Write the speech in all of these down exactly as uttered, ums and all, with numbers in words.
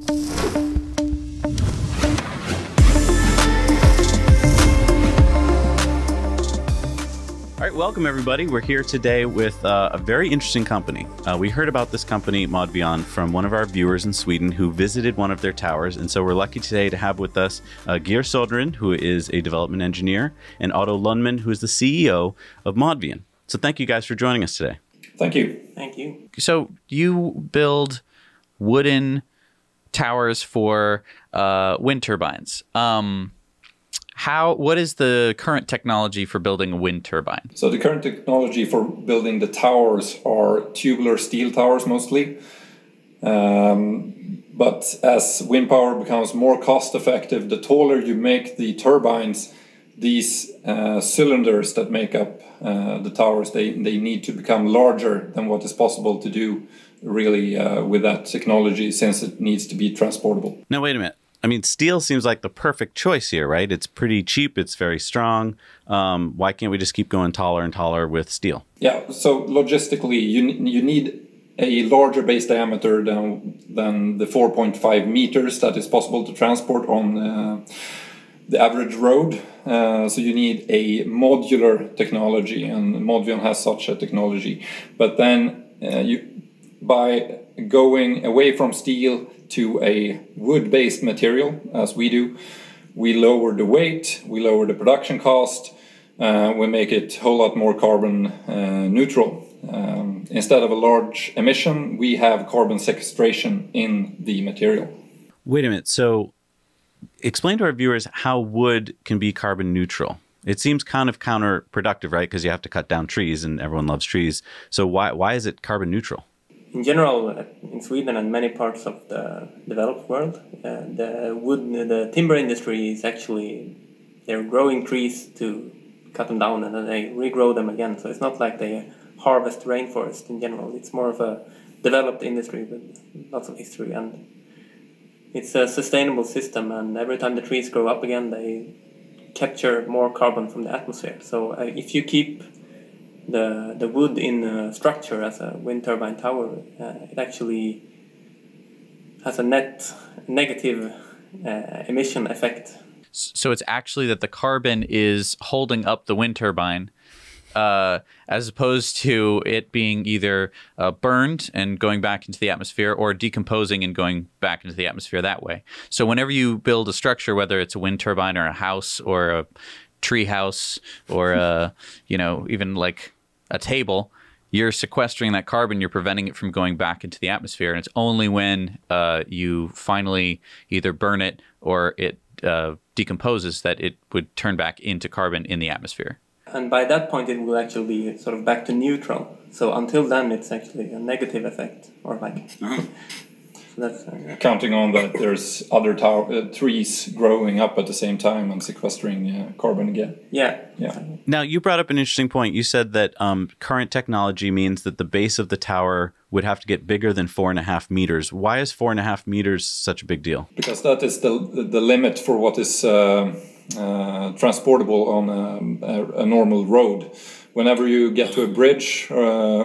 All right, welcome everybody. We're here today with uh, a very interesting company. Uh, we heard about this company, Modvion, from one of our viewers in Sweden who visited one of their towers. And so we're lucky today to have with us uh, Geir Sorin, who is a development engineer, and Otto Lundman, who is the C E O of Modvion. So thank you guys for joining us today. Thank you. Thank you. So you build wooden towers for uh, wind turbines. Um, How, what is the current technology for building a wind turbine? So the current technology for building the towers are tubular steel towers mostly. Um, but as wind power becomes more cost effective, the taller you make the turbines, these uh, cylinders that make up uh, the towers, they, they need to become larger than what is possible to do really uh, with that technology, since it needs to be transportable. Now, wait a minute. I mean, steel seems like the perfect choice here, right? It's pretty cheap. It's very strong. Um, why can't we just keep going taller and taller with steel? Yeah. So logistically, you you need a larger base diameter than than the four point five meters that is possible to transport on uh, the average road. Uh, so you need a modular technology, and Modvion has such a technology. But then uh, you by going away from steel to a wood-based material, as we do, we lower the weight, we lower the production cost, uh, we make it a whole lot more carbon uh, neutral. Um, instead of a large emission, we have carbon sequestration in the material. Wait a minute, so explain to our viewers how wood can be carbon neutral. It seems kind of counterproductive, right? Because you have to cut down trees and everyone loves trees. So why, why is it carbon neutral? In general, in Sweden and many parts of the developed world, uh, the wood, the timber industry is actually, they're growing trees to cut them down and then they regrow them again. So it's not like they harvest rainforest in general. It's more of a developed industry with lots of history, and it's a sustainable system. And every time the trees grow up again, they capture more carbon from the atmosphere. So uh, if you keep the the wood in a structure as a wind turbine tower, uh, it actually has a net negative uh, emission effect. So it's actually that the carbon is holding up the wind turbine, uh, as opposed to it being either uh, burned and going back into the atmosphere, or decomposing and going back into the atmosphere that way. So whenever you build a structure, whether it's a wind turbine or a house or a tree house or a, you know, even like a table, you're sequestering that carbon, you're preventing it from going back into the atmosphere. And it's only when uh, you finally either burn it or it uh, decomposes that it would turn back into carbon in the atmosphere. And by that point, it will actually be sort of back to neutral. So until then, it's actually a negative effect, or like... That's, uh, counting on that there's other tower, uh, trees growing up at the same time and sequestering uh, carbon again. Yeah. Yeah. Now, you brought up an interesting point. You said that um, current technology means that the base of the tower would have to get bigger than four and a half meters. Why is four and a half meters such a big deal? Because that is the, the limit for what is uh, uh, transportable on a, a, a normal road. Whenever you get to a bridge uh,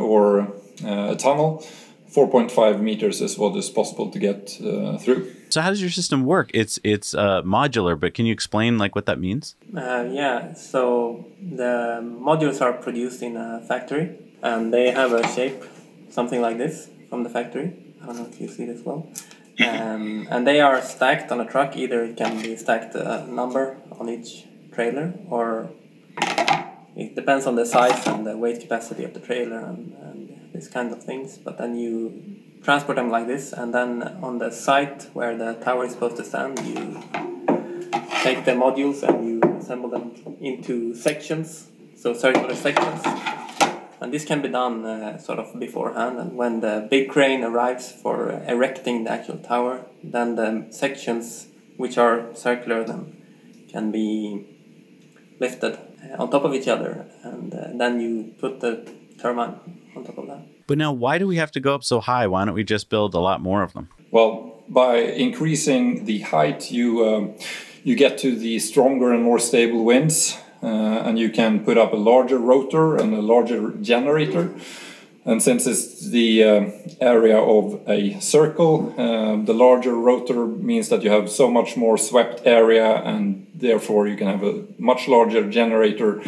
or uh, a tunnel, four point five meters is what is possible to get uh, through. So how does your system work? It's it's uh, modular, but can you explain like what that means? Uh, yeah, so the modules are produced in a factory, and they have a shape something like this from the factory. I don't know if you see this well. Um, and they are stacked on a truck. Either it can be stacked a number on each trailer, or it depends on the size and the weight capacity of the trailer and, and these kind of things. But then you transport them like this, and then on the site where the tower is supposed to stand, you take the modules and you assemble them into sections, so circular sections. And this can be done uh, sort of beforehand, and when the big crane arrives for erecting the actual tower, then the sections, which are circular, then can be lifted on top of each other, and uh, then you put the turbine on top of that. But now, why do we have to go up so high? Why don't we just build a lot more of them? Well, by increasing the height, you um, you get to the stronger and more stable winds, uh, and you can put up a larger rotor and a larger generator. And since it's the um, area of a circle, uh, the larger rotor means that you have so much more swept area, and therefore you can have a much larger generator,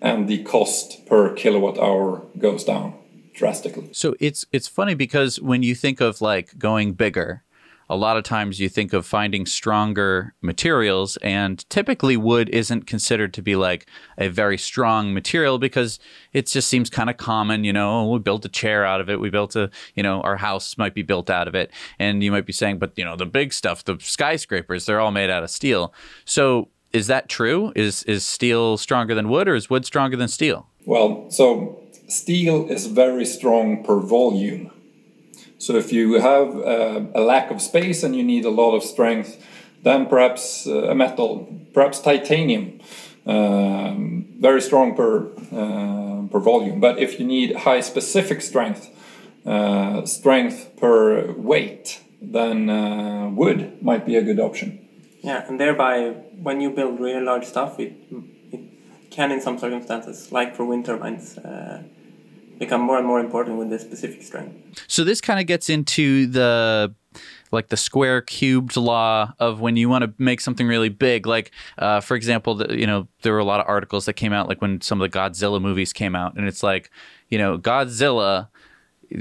and the cost per kilowatt hour goes down drastically. So it's it's funny, because when you think of like going bigger, a lot of times you think of finding stronger materials, and typically wood isn't considered to be like a very strong material because it just seems kind of common, you know, we built a chair out of it. We built a, you know, our house might be built out of it. And you might be saying, but you know, the big stuff, the skyscrapers, they're all made out of steel. So is that true? Is, is steel stronger than wood, or is wood stronger than steel? Well, so steel is very strong per volume. So if you have uh, a lack of space and you need a lot of strength, then perhaps uh, a metal, perhaps titanium, um, very strong per, uh, per volume. But if you need high specific strength, uh, strength per weight, then uh, wood might be a good option. Yeah, and thereby when you build really large stuff, it, it can in some circumstances, like for wind turbines, uh, become more and more important with the specific strength. So this kind of gets into the like the square cubed law of when you want to make something really big. Like, uh, for example, the, you know, there were a lot of articles that came out like when some of the Godzilla movies came out, and it's like, you know, Godzilla,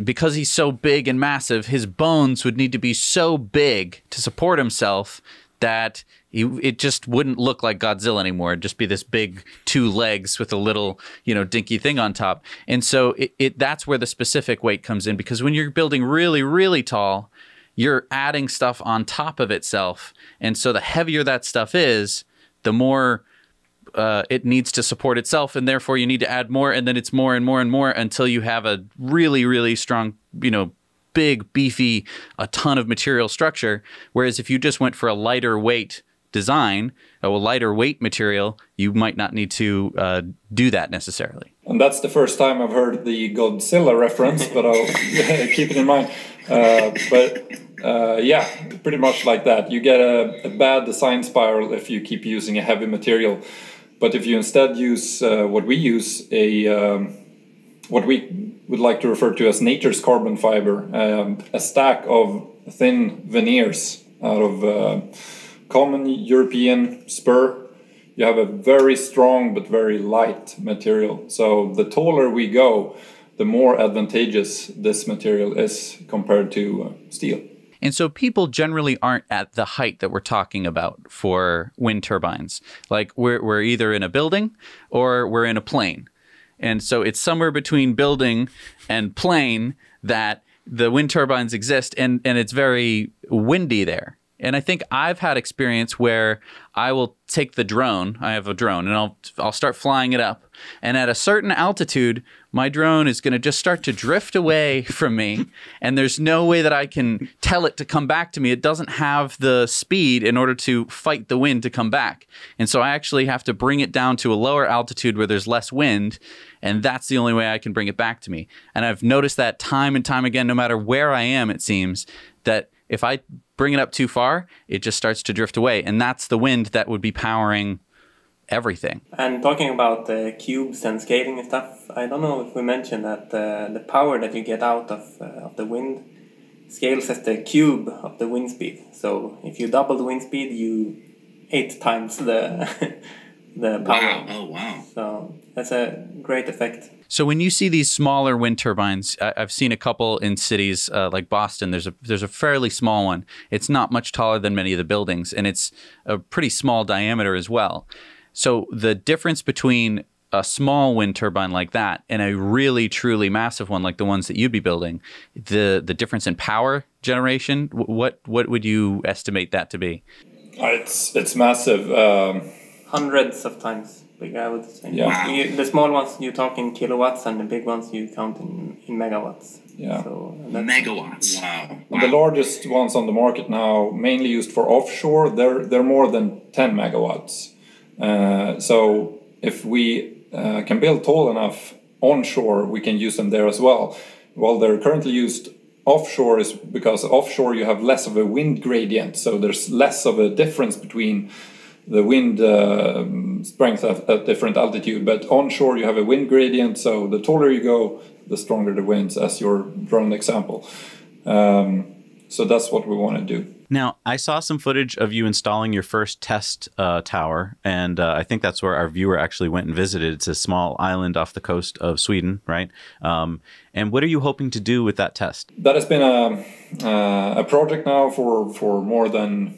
because he's so big and massive, his bones would need to be so big to support himself that he, it just wouldn't look like Godzilla anymore. It'd just be this big two legs with a little, you know, dinky thing on top. And so it, it that's where the specific weight comes in, because when you're building really, really tall, you're adding stuff on top of itself. And so the heavier that stuff is, the more uh, it needs to support itself. And therefore you need to add more, and then it's more and more and more until you have a really, really strong, you know, big, beefy, a ton of material structure. Whereas if you just went for a lighter weight design, a lighter weight material, you might not need to uh, do that necessarily. And that's the first time I've heard the Godzilla reference, but I'll keep it in mind. Uh, but uh, yeah, pretty much like that. You get a, a bad design spiral if you keep using a heavy material. But if you instead use uh, what we use, a um, what we would like to refer to as nature's carbon fiber, um, a stack of thin veneers out of uh, common European spur, you have a very strong but very light material. So the taller we go, the more advantageous this material is compared to uh, steel. And so people generally aren't at the height that we're talking about for wind turbines. Like we're, we're either in a building or we're in a plane. And so it's somewhere between building and plane that the wind turbines exist, and, and it's very windy there. And I think I've had experience where I will take the drone, I have a drone, and I'll, I'll start flying it up. And at a certain altitude, my drone is going to just start to drift away from me, and there's no way that I can tell it to come back to me. It doesn't have the speed in order to fight the wind to come back. And so I actually have to bring it down to a lower altitude where there's less wind, and that's the only way I can bring it back to me. And I've noticed that time and time again, no matter where I am, it seems, that if I bring it up too far, it just starts to drift away, and that's the wind that would be powering everything. And talking about uh, cubes and scaling and stuff, I don't know if we mentioned that uh, the power that you get out of, uh, of the wind scales as the cube of the wind speed. So if you double the wind speed, you eight times the, the power. Wow. Oh, wow. So that's a great effect. So when you see these smaller wind turbines, I, I've seen a couple in cities uh, like Boston. There's a there's a fairly small one. It's not much taller than many of the buildings, and it's a pretty small diameter as well. So the difference between a small wind turbine like that and a really truly massive one like the ones that you'd be building, the the difference in power generation, what what would you estimate that to be? It's it's massive. Um, Hundreds of times big, I would say. Yeah. You, the small ones you talk in kilowatts, and the big ones you count in, in megawatts. Yeah. So megawatts. Wow. Wow. The largest ones on the market now, mainly used for offshore, they're they're more than ten megawatts. Uh, so if we uh, can build tall enough onshore, we can use them there as well. While they're currently used offshore is because offshore you have less of a wind gradient, so there's less of a difference between the wind uh, strength at, at different altitude, but onshore you have a wind gradient, so the taller you go, the stronger the winds, as your drone example. Um, so that's what we want to do. Now, I saw some footage of you installing your first test uh, tower, and uh, I think that's where our viewer actually went and visited. It's a small island off the coast of Sweden, right? Um, and what are you hoping to do with that test? That has been a, uh, a project now for, for more than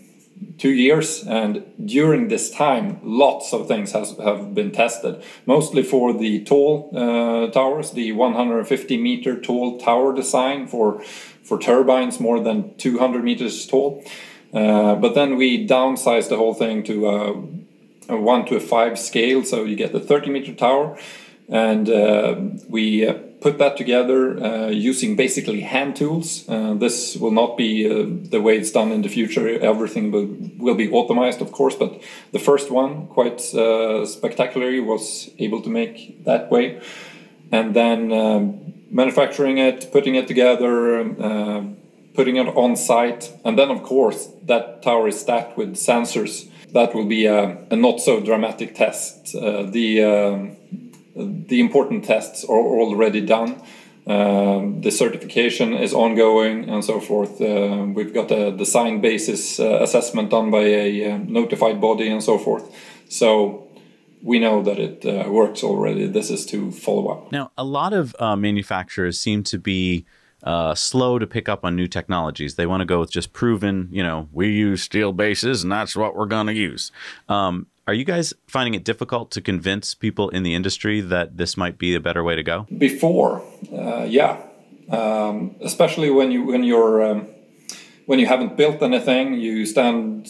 two years, and during this time, lots of things has, have been tested, mostly for the tall uh, towers, the one hundred fifty meter tall tower design for for turbines more than two hundred meters tall. Uh, but then we downsized the whole thing to a, a one to a five scale, so you get the thirty meter tower, and uh, we uh, put that together uh, using basically hand tools. Uh, this will not be uh, the way it's done in the future. Everything will, will be optimized, of course, but the first one, quite uh, spectacularly, was able to make that way. And then um, manufacturing it, putting it together, uh, putting it on site. And then, of course, that tower is stacked with sensors. That will be a, a not so dramatic test. Uh, the... Um, The important tests are already done. Um, the certification is ongoing and so forth. Uh, we've got a design basis uh, assessment done by a uh, notified body and so forth. So we know that it uh, works already. This is to follow up. Now, a lot of uh, manufacturers seem to be Uh, slow to pick up on new technologies. They want to go with just proven, you know, we use steel bases and that's what we're going to use. Um, are you guys finding it difficult to convince people in the industry that this might be a better way to go? Before, uh, yeah. Um, especially when you, when you're, um, when you haven't built anything, you stand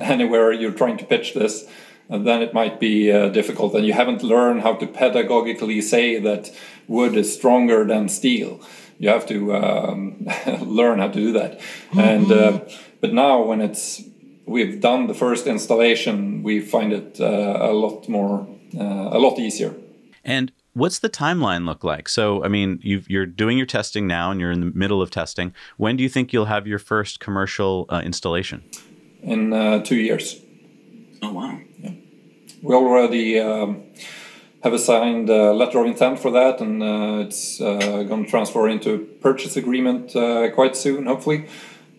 anywhere, you're trying to pitch this, and then it might be uh, difficult, and you haven't learned how to pedagogically say that wood is stronger than steel. You have to um, learn how to do that. Mm-hmm. And uh, but now when it's we've done the first installation, we find it uh, a lot more uh, a lot easier. And what's the timeline look like? So I mean, you've, you're doing your testing now, and you're in the middle of testing. When do you think you'll have your first commercial uh, installation? In uh, two years. Oh wow. We already um, have assigned a letter of intent for that, and uh, it's uh, going to transfer into a purchase agreement uh, quite soon, hopefully,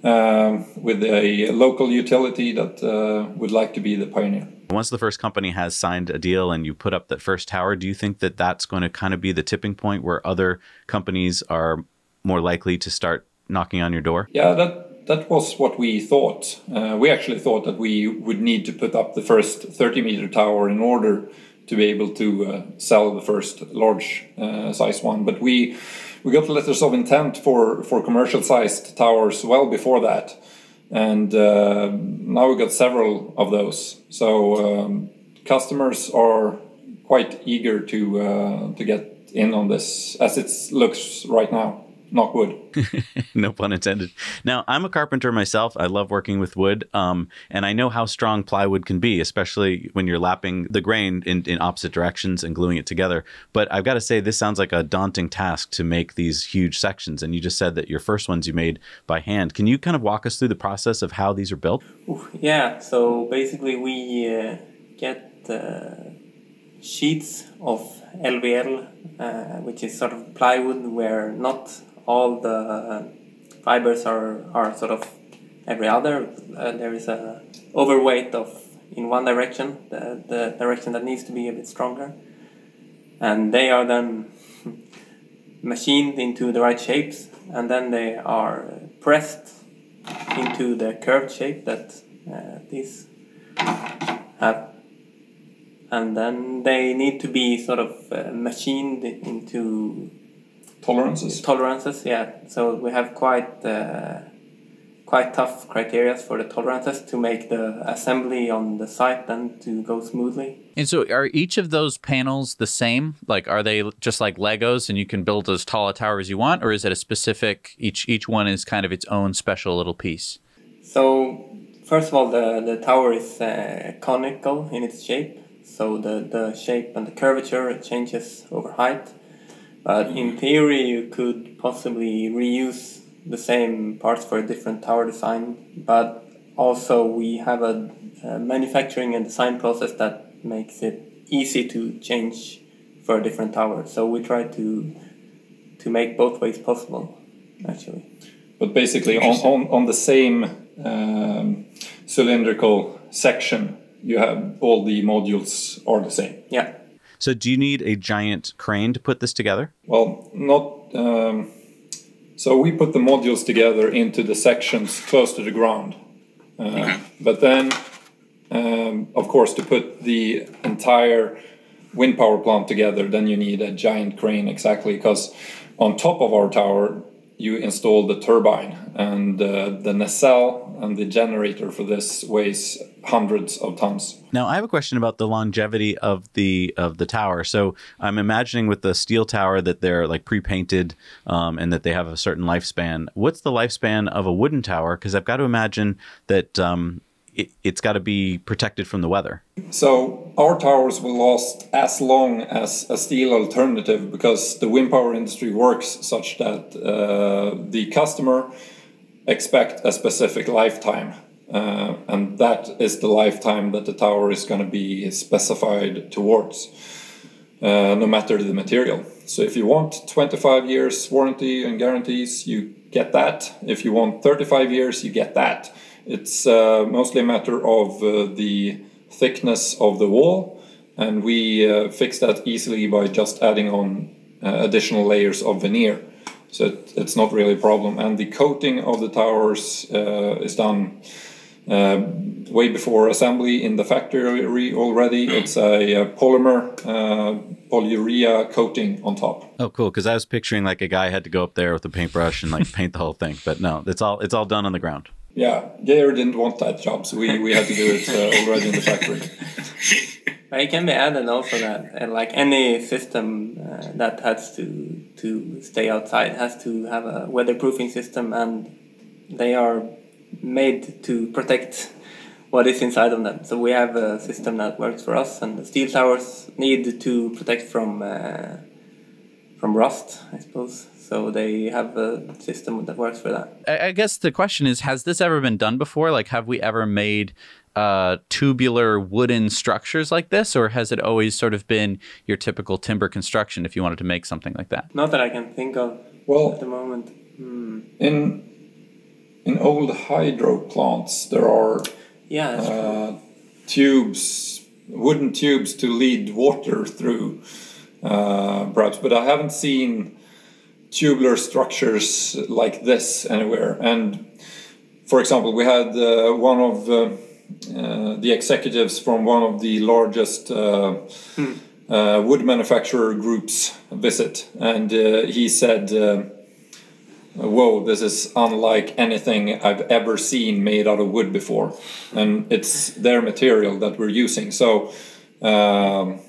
um, with a local utility that uh, would like to be the pioneer. Once the first company has signed a deal and you put up that first tower, do you think that that's going to kind of be the tipping point where other companies are more likely to start knocking on your door? Yeah, that That was what we thought. Uh, we actually thought that we would need to put up the first thirty meter tower in order to be able to uh, sell the first large uh, size one. But we we got letters of intent for, for commercial sized towers well before that. And uh, now we got several of those. So um, customers are quite eager to, uh, to get in on this as it looks right now. Knock wood. No pun intended. Now, I'm a carpenter myself. I love working with wood. Um, and I know how strong plywood can be, especially when you're lapping the grain in, in opposite directions and gluing it together. But I've got to say, this sounds like a daunting task to make these huge sections. And you just said that your first ones you made by hand. Can you kind of walk us through the process of how these are built? Yeah. So basically, we uh, get uh, sheets of L V L, uh, which is sort of plywood where not all the fibers are, are sort of every other. Uh, there is a overweight of in one direction, the, the direction that needs to be a bit stronger. And they are then machined into the right shapes, and then they are pressed into the curved shape that uh, these have. And then they need to be sort of uh, machined into tolerances. Tolerances, yeah. So we have quite uh, quite tough criteria for the tolerances to make the assembly on the site then to go smoothly. And so are each of those panels the same? Like, are they just like Legos and you can build as tall a tower as you want? Or is it a specific, each, each one is kind of its own special little piece? So first of all, the, the tower is uh, conical in its shape. So the, the shape and the curvature changes over height. But in theory, you could possibly reuse the same parts for a different tower design. But also we have a, a manufacturing and design process that makes it easy to change for a different tower. So we try to to make both ways possible, actually. But basically on, on, on the same um, cylindrical section, you have all the modules are the same. Yeah. So do you need a giant crane to put this together? Well, not... Um, so we put the modules together into the sections close to the ground. Uh, okay. But then, um, of course, to put the entire wind power plant together, then you need a giant crane, exactly, because on top of our tower, you install the turbine, and uh, the nacelle and the generator for this weighs hundreds of tons. Now, I have a question about the longevity of the of the tower. So I'm imagining with the steel tower that they're like pre-painted um, and that they have a certain lifespan. What's the lifespan of a wooden tower? Because I've got to imagine that um, it, it's got to be protected from the weather. So our towers will last as long as a steel alternative because the wind power industry works such that uh, the customer expect a specific lifetime. Uh, and that is the lifetime that the tower is going to be specified towards, uh, no matter the material. So if you want twenty-five years warranty and guarantees, you get that. If you want thirty-five years, you get that. It's uh, mostly a matter of uh, the thickness of the wall, and we uh, fix that easily by just adding on uh, additional layers of veneer. So it, it's not really a problem. And the coating of the towers uh, is done uh, way before assembly in the factory already. It's a, a polymer, uh, polyurea coating on top. Oh, cool. Because I was picturing like a guy had to go up there with a paintbrush and like paint the whole thing. But no, it's all, it's all done on the ground. Yeah, Geir didn't want that job, so we, we had to do it uh, already in the factory. It can be added also that, uh, like any system uh, that has to to stay outside has to have a weatherproofing system, and they are made to protect what is inside of them. So we have a system that works for us, and the steel towers need to protect from uh, from rust, I suppose. So they have a system that works for that. I guess the question is, has this ever been done before? Like, have we ever made uh, tubular wooden structures like this? Or has it always sort of been your typical timber construction if you wanted to make something like that? Not that I can think of well, at the moment. Hmm. In in old hydro plants, there are yeah, uh, tubes, wooden tubes to lead water through, uh, perhaps. But I haven't seen tubular structures like this anywhere. And for example, we had uh, one of uh, uh, the executives from one of the largest uh, hmm. uh, wood manufacturer groups visit, and uh, he said, uh, whoa, this is unlike anything I've ever seen made out of wood before. And it's their material that we're using. So um,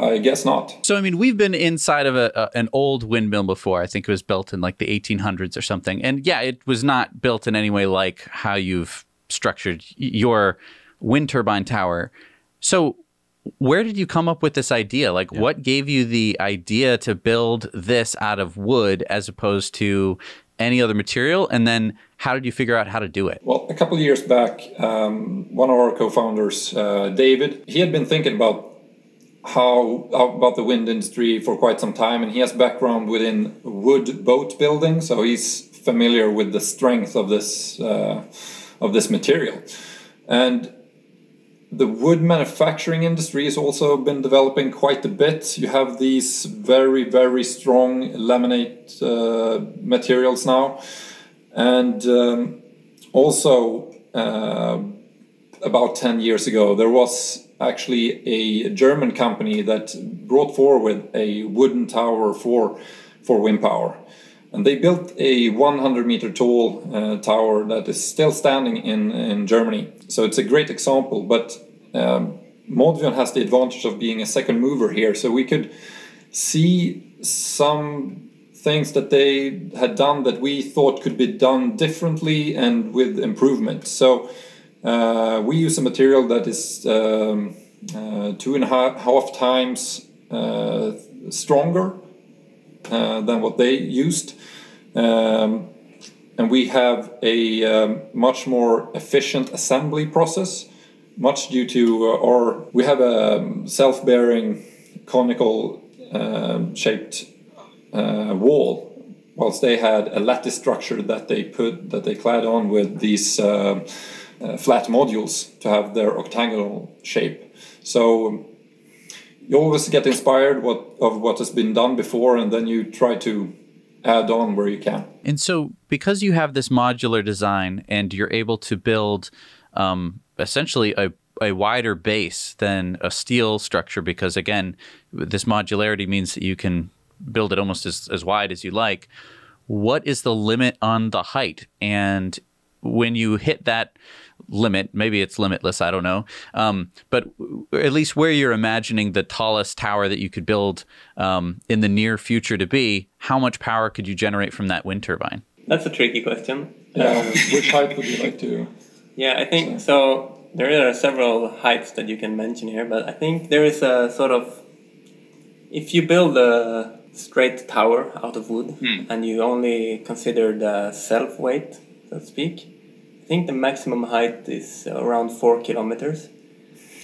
I guess not. So, I mean, we've been inside of a, a, an old windmill before. I think it was built in like the eighteen hundreds or something. And yeah, it was not built in any way like how you've structured your wind turbine tower. So where did you come up with this idea? Like yeah. what gave you the idea to build this out of wood as opposed to any other material? And then how did you figure out how to do it? Well, a couple of years back, um, one of our co-founders, uh, David, he had been thinking about How, how about the wind industry for quite some time, and he has background within wood boat building, so he's familiar with the strength of this uh, of this material. And the wood manufacturing industry has also been developing quite a bit. You have these very very strong laminate uh, materials now, and um, also uh, about ten years ago there was actually a German company that brought forward a wooden tower for for wind power. And they built a one hundred meter tall uh, tower that is still standing in, in Germany. So it's a great example, but um, Modvion has the advantage of being a second mover here. So we could see some things that they had done that we thought could be done differently and with improvement. So Uh, we use a material that is um, uh, two and a half, half times uh, stronger uh, than what they used. Um, and we have a um, much more efficient assembly process, much due to uh, our, we have a self-bearing conical uh, shaped uh, wall, whilst they had a lattice structure that they put that they clad on with these uh, uh, flat modules to have their octagonal shape. So you always get inspired what of what has been done before, and then you try to add on where you can. And so because you have this modular design and you're able to build um, essentially a a wider base than a steel structure, because again, this modularity means that you can build it almost as, as wide as you like. What is the limit on the height? And when you hit that limit, maybe it's limitless, I don't know. Um, but at least where you're imagining the tallest tower that you could build um, in the near future to be, how much power could you generate from that wind turbine? That's a tricky question. Yeah, um, which height would you like to? Yeah, I think so. There are several heights that you can mention here, but I think there is a sort of, if you build a straight tower out of wood, hmm. and you only consider the self-weight, so to speak, I think the maximum height is around four kilometers.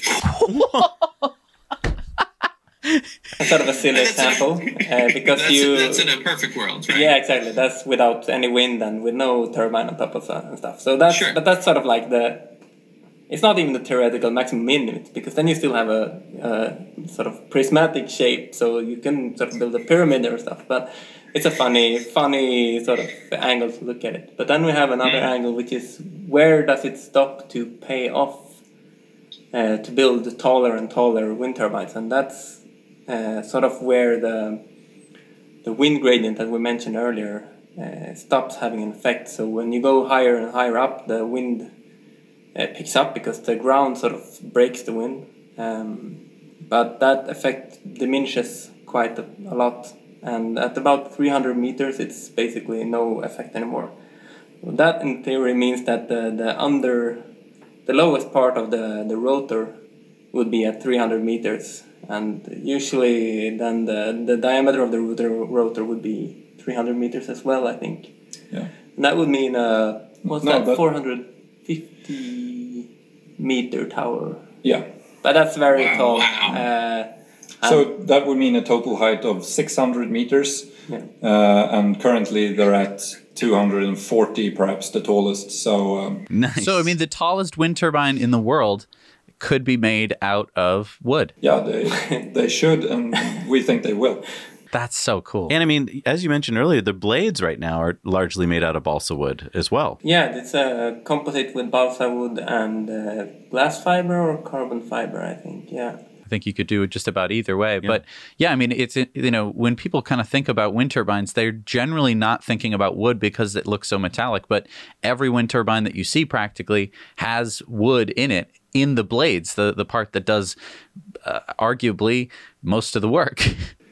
That's sort of a silly example, uh, because that's, you... That's in a perfect world, right? Yeah, exactly. That's without any wind and with no turbine on top of that and stuff. So that's, sure. But that's sort of like the... It's not even the theoretical maximum limit, because then you still have a, a sort of prismatic shape, so you can sort of build a pyramid or stuff. But it's a funny, funny sort of angle to look at it. But then we have another mm. angle, which is where does it stop to pay off uh, to build taller and taller wind turbines, and that's uh, sort of where the the wind gradient that we mentioned earlier uh, stops having an effect. So when you go higher and higher up, the wind It picks up because the ground sort of breaks the wind, um, but that effect diminishes quite a, a lot, and at about three hundred meters it's basically no effect anymore. That in theory means that the, the under the lowest part of the, the rotor would be at three hundred meters, and usually then the, the diameter of the rotor, rotor would be three hundred meters as well, I think. Yeah. And that would mean uh, what's no, that four hundred fifty meter tower. Yeah. But that's very wow, tall. Wow. Uh, so that would mean a total height of six hundred meters. Yeah. Uh, and currently they're at two hundred forty, perhaps the tallest. So, um, nice. So, I mean, the tallest wind turbine in the world could be made out of wood. Yeah, they, they should, and we think they will. That's so cool. And I mean, as you mentioned earlier, the blades right now are largely made out of balsa wood as well. Yeah, it's a composite with balsa wood and uh, glass fiber or carbon fiber, I think, yeah. I think you could do it just about either way. Yeah. But yeah, I mean, it's, you know, when people kind of think about wind turbines, they're generally not thinking about wood because it looks so metallic. But every wind turbine that you see practically has wood in it, in the blades, the, the part that does uh, arguably most of the work.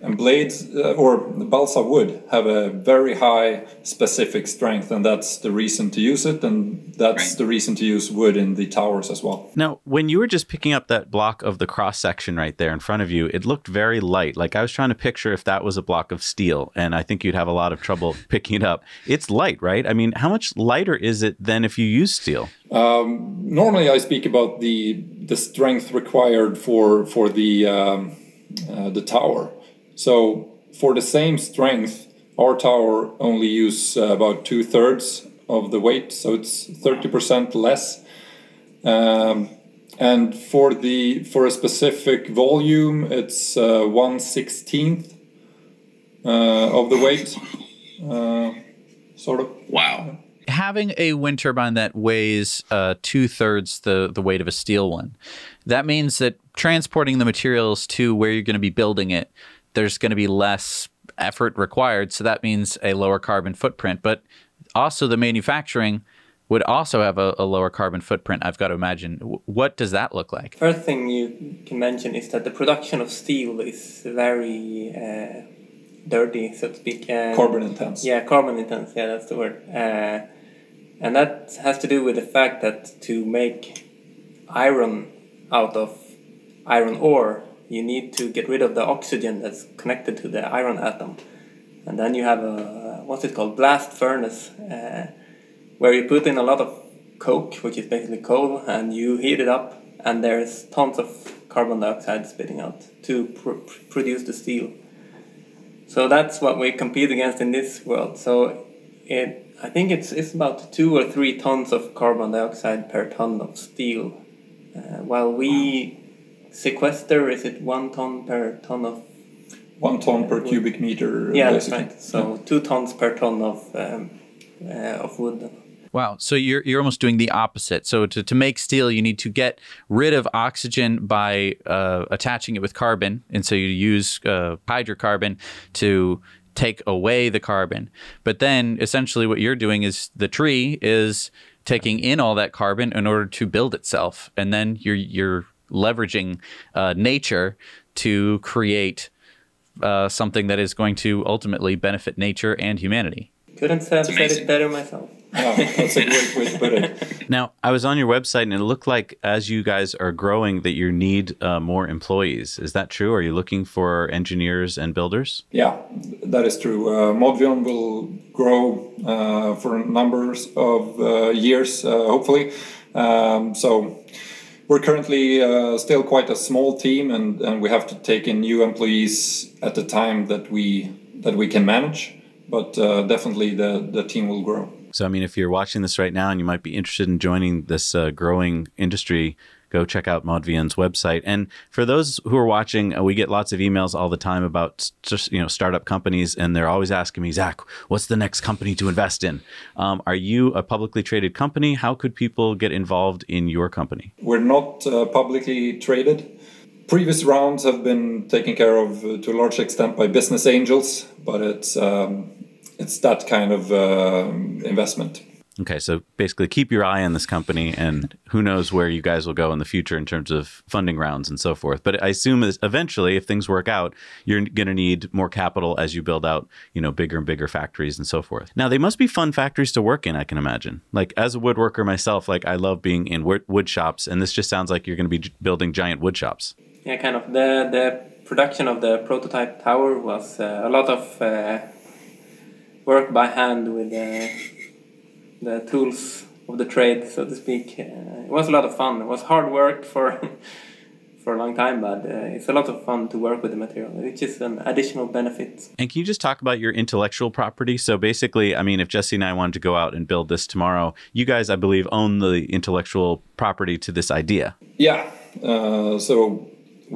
And blades, uh, or the balsa wood, have a very high specific strength, and that's the reason to use it, and that's right. the reason to use wood in the towers as well. Now, when you were just picking up that block of the cross-section right there in front of you, it looked very light. Like, I was trying to picture if that was a block of steel, and I think you'd have a lot of trouble picking it up. It's light, right? I mean, how much lighter is it than if you use steel? Um, normally, I speak about the, the strength required for, for the, um, uh, the tower. So for the same strength, our tower only uses uh, about two thirds of the weight, so it's thirty percent less. Um, and for the for a specific volume, it's uh, one sixteenth uh, of the weight, uh, sort of. Wow. Having a wind turbine that weighs uh, two thirds the the weight of a steel one, that means that transporting the materials to where you're going to be building it, there's going to be less effort required. So that means a lower carbon footprint, but also the manufacturing would also have a, a lower carbon footprint, I've got to imagine. What does that look like? First thing you can mention is that the production of steel is very uh, dirty, so to speak. Um, carbon intense. Yeah, carbon intense. Yeah, that's the word. Uh, and that has to do with the fact that to make iron out of iron ore, you need to get rid of the oxygen that's connected to the iron atom. And then you have a, what's it called, blast furnace, uh, where you put in a lot of coke, which is basically coal, and you heat it up, and there's tons of carbon dioxide spitting out to pr produce the steel. So that's what we compete against in this world. So it, I think it's, it's about two or three tons of carbon dioxide per ton of steel, uh, while we sequester, is it one ton per ton of... One ton uh, per wood. cubic meter, yeah, basically. Right. So yeah. two tons per ton of, um, uh, of wood. Wow. So you're, you're almost doing the opposite. So to, to make steel, you need to get rid of oxygen by uh, attaching it with carbon. And so you use uh, hydrocarbon to take away the carbon. But then essentially what you're doing is the tree is taking in all that carbon in order to build itself. And then you're, you're leveraging uh, nature to create uh, something that is going to ultimately benefit nature and humanity. Couldn't have said it better myself. Wow, that's a great way to put it. Now, I was on your website, and it looked like as you guys are growing that you need uh, more employees. Is that true? Are you looking for engineers and builders? Yeah, that is true. Uh, Modvion will grow uh, for numbers of uh, years, uh, hopefully. Um, so we're currently uh, still quite a small team, and, and we have to take in new employees at the time that we, that we can manage. But uh, definitely the, the team will grow. So, I mean, if you're watching this right now and you might be interested in joining this uh, growing industry, go check out Modvion's website. And for those who are watching, uh, we get lots of emails all the time about just, you know, startup companies, and they're always asking me, Zac, what's the next company to invest in? Um, are you a publicly traded company? How could people get involved in your company? We're not uh, publicly traded. Previous rounds have been taken care of uh, to a large extent by business angels, but it's... Um, It's that kind of uh, investment. Okay, so basically keep your eye on this company, and who knows where you guys will go in the future in terms of funding rounds and so forth. But I assume eventually, if things work out, you're going to need more capital as you build out, you know, bigger and bigger factories and so forth. Now, they must be fun factories to work in, I can imagine. Like, as a woodworker myself, like, I love being in wood shops, and this just sounds like you're going to be building giant wood shops. Yeah, kind of. The, the production of the prototype tower was uh, a lot of... Uh, work by hand with uh, the tools of the trade, so to speak. Uh, it was a lot of fun. It was hard work for for a long time, but uh, it's a lot of fun to work with the material, which is an additional benefit. And can you just talk about your intellectual property? So basically, I mean, if Jesse and I wanted to go out and build this tomorrow, you guys, I believe, own the intellectual property to this idea. Yeah. Uh, so...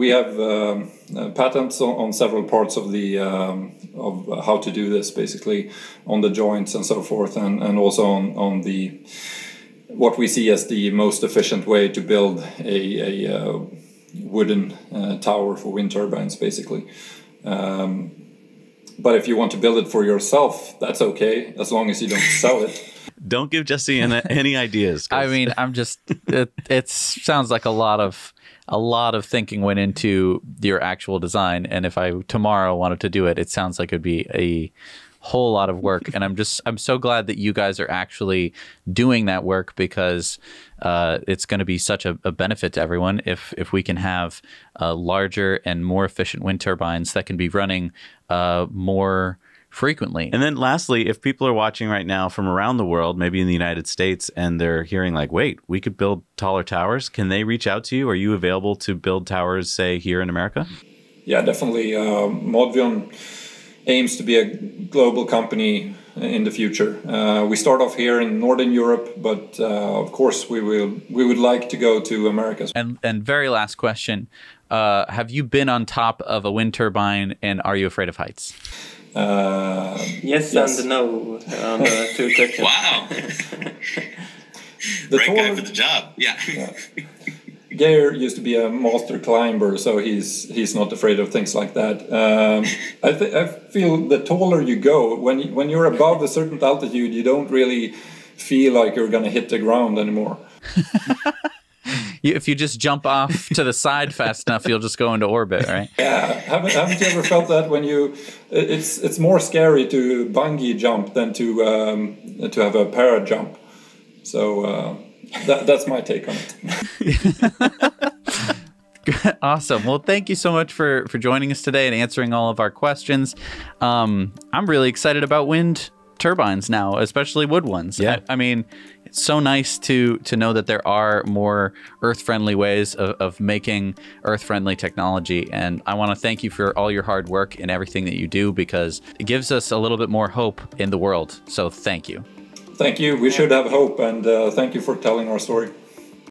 We have um, uh, patents on, on several parts of the um, of how to do this, basically on the joints and so forth, and, and also on, on the what we see as the most efficient way to build a, a uh, wooden uh, tower for wind turbines, basically. Um, but if you want to build it for yourself, that's okay, as long as you don't sell it. Don't give Jesse any, any ideas. I mean, I'm just. It, it sounds like a lot of. A lot of thinking went into your actual design, and if I tomorrow wanted to do it, it sounds like it'd be a whole lot of work. And I'm just, I'm so glad that you guys are actually doing that work, because uh, it's going to be such a, a benefit to everyone if if we can have uh, larger and more efficient wind turbines that can be running uh, more frequently. And then lastly, if people are watching right now from around the world, maybe in the United States, and they're hearing like, wait, we could build taller towers, can they reach out to you? Are you available to build towers, say, here in America? Yeah, definitely. Uh, Modvion aims to be a global company in the future. Uh, we start off here in Northern Europe, but uh, of course we will. We would like to go to America. And, and very last question, uh, have you been on top of a wind turbine, and are you afraid of heights? Uh, yes, yes and no on the two questions. Wow. the Great taller, guy for the job. Yeah. yeah. Geir used to be a master climber, so he's he's not afraid of things like that. Um, I th I feel the taller you go, when you, when you're above a certain altitude, you don't really feel like you're gonna hit the ground anymore. If you just jump off to the side fast enough, you'll just go into orbit, right? Yeah. Haven't, haven't you ever felt that when you... It's it's more scary to bungee jump than to um, to have a para jump. So uh, that, that's my take on it. Awesome. Well, thank you so much for, for joining us today and answering all of our questions. Um, I'm really excited about wind turbines now, especially wood ones. Yeah. I, I mean, it's so nice to to know that there are more earth-friendly ways of, of making earth-friendly technology. And I want to thank you for all your hard work and everything that you do, because it gives us a little bit more hope in the world. So thank you. Thank you. We should have hope. And uh, thank you for telling our story.